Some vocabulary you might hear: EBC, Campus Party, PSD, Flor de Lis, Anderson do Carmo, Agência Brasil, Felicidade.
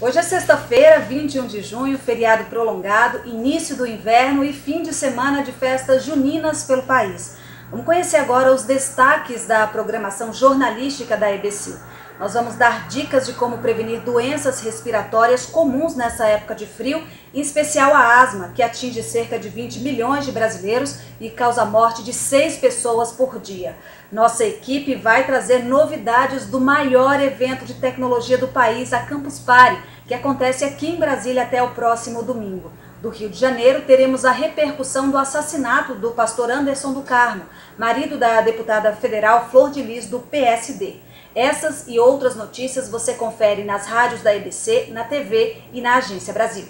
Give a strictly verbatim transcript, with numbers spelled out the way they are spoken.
Hoje é sexta-feira, vinte e um de junho, feriado prolongado, início do inverno e fim de semana de festas juninas pelo país. Vamos conhecer agora os destaques da programação jornalística da E B C. Nós vamos dar dicas de como prevenir doenças respiratórias comuns nessa época de frio, em especial a asma, que atinge cerca de vinte milhões de brasileiros e causa a morte de seis pessoas por dia. Nossa equipe vai trazer novidades do maior evento de tecnologia do país, a Campus Party, que acontece aqui em Brasília até o próximo domingo. Do Rio de Janeiro, teremos a repercussão do assassinato do pastor Anderson do Carmo, marido da deputada federal Flor de Lis, do P S D. Essas e outras notícias você confere nas rádios da E B C, na T V e na Agência Brasil.